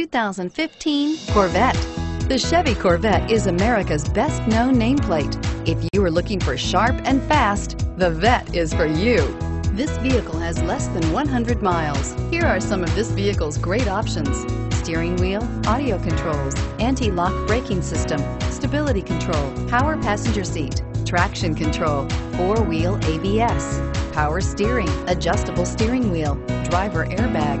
2015 Corvette. The Chevy Corvette is America's best-known nameplate. If you are looking for sharp and fast, the Vette is for you. This vehicle has less than 100 miles. Here are some of this vehicle's great options: steering wheel audio controls, anti-lock braking system, stability control, power passenger seat, traction control, four-wheel ABS, power steering, adjustable steering wheel, driver airbag,